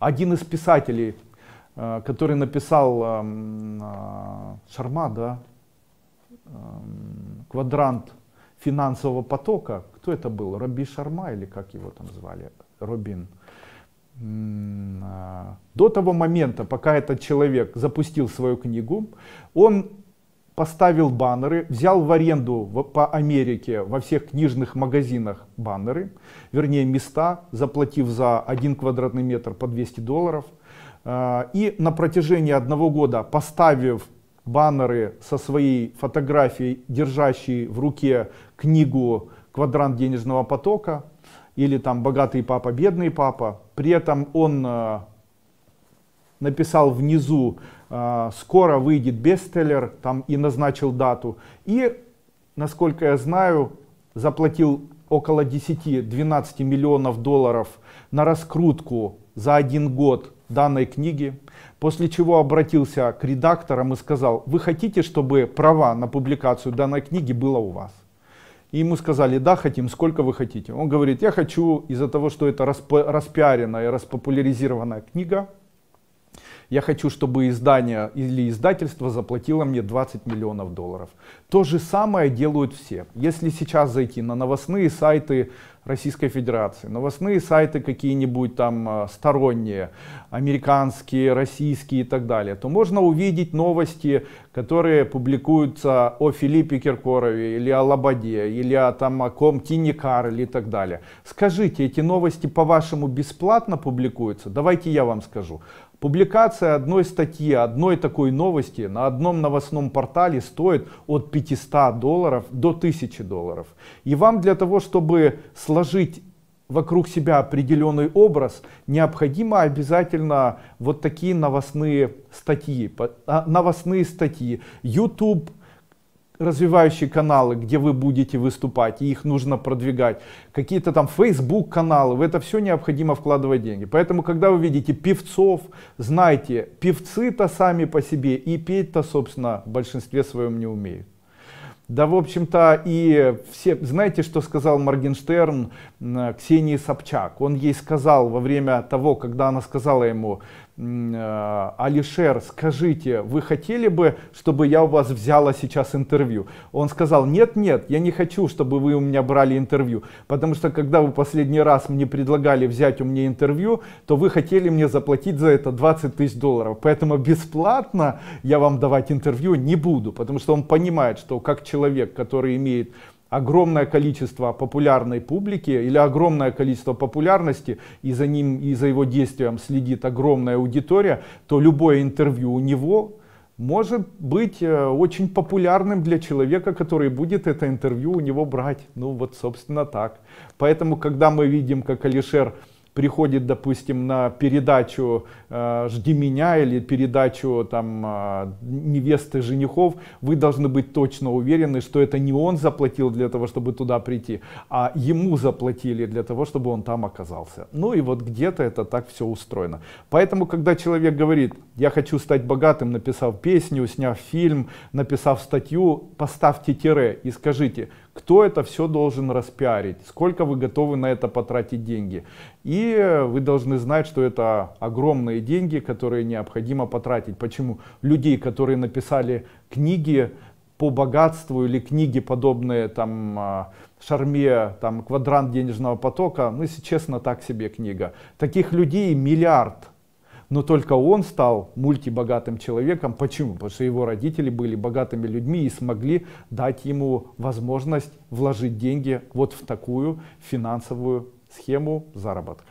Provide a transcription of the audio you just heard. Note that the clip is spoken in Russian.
Один из писателей, который написал Шарма, да, «Квадрант финансового потока», кто это был? Робин Шарма или как его там звали? Робин. До того момента, пока этот человек запустил свою книгу, он поставил баннеры, взял в аренду по Америке во всех книжных магазинах баннеры, вернее места, заплатив за 1 квадратный метр по $200. И на протяжении 1 года, поставив баннеры со своей фотографией, держащей в руке книгу «Квадрант денежного потока» или там «Богатый папа, бедный папа», при этом он написал внизу «Скоро выйдет бестселлер», там и назначил дату. И, насколько я знаю, заплатил около 10-12 миллионов долларов на раскрутку за 1 год данной книги, после чего обратился к редакторам и сказал: вы хотите, чтобы права на публикацию данной книги было у вас? И ему сказали: да, хотим, сколько вы хотите? Он говорит: я хочу, из-за того, что это распиаренная и распопуляризированная книга, я хочу, чтобы издание или издательство заплатило мне 20 миллионов долларов. То же самое делают все. Если сейчас зайти на новостные сайты Российской Федерации, новостные сайты какие-нибудь там сторонние, американские, российские и так далее, то можно увидеть новости, которые публикуются о Филиппе Киркорове или о Лободе, или о, там, о ком-то и так далее. Скажите, эти новости, по-вашему, бесплатно публикуются? Давайте я вам скажу. Публикация одной статьи, одной такой новости на одном новостном портале стоит от $500 до $1000. И вам для того, чтобы сложить вокруг себя определенный образ, необходимо обязательно вот такие новостные статьи, YouTube, развивающие каналы, где вы будете выступать, и их нужно продвигать, какие-то там Facebook каналы, в это все необходимо вкладывать деньги. Поэтому, когда вы видите певцов, знайте, певцы-то сами по себе и петь-то, собственно, в большинстве своем не умеют. Да, в общем-то, и все, знаете, что сказал Моргенштерн Ксении Собчак? Он ей сказал во время того, когда она сказала ему: Алишер, скажите, вы хотели бы, чтобы я у вас взяла сейчас интервью? Он сказал: нет, нет, я не хочу, чтобы вы у меня брали интервью, потому что когда вы последний раз мне предлагали взять у меня интервью, то вы хотели мне заплатить за это $20 000, поэтому бесплатно я вам давать интервью не буду. Потому что он понимает, что как человек, который имеет огромное количество популярной публики или огромное количество популярности, и за ним, и за его действием следит огромная аудитория, то любое интервью у него может быть очень популярным для человека, который будет это интервью у него брать. Ну вот, собственно, так. Поэтому, когда мы видим, как Алишер приходит, допустим, на передачу «Жди меня» или передачу там «Невесты женихов», вы должны быть точно уверены, что это не он заплатил для того, чтобы туда прийти, а ему заплатили для того, чтобы он там оказался. Ну и вот где-то это так все устроено. Поэтому, когда человек говорит: я хочу стать богатым, написав песню, сняв фильм, написав статью, поставьте тире и скажите, кто это все должен распиарить, сколько вы готовы на это потратить деньги. И вы должны знать, что это огромные деньги, которые необходимо потратить. Почему? Людей, которые написали книги по богатству или книги, подобные там Шарме, там «Квадрант денежного потока», ну, если честно, так себе книга. Таких людей миллиард. Но только он стал мультибогатым человеком. Почему? Потому что его родители были богатыми людьми и смогли дать ему возможность вложить деньги вот в такую финансовую схему заработка.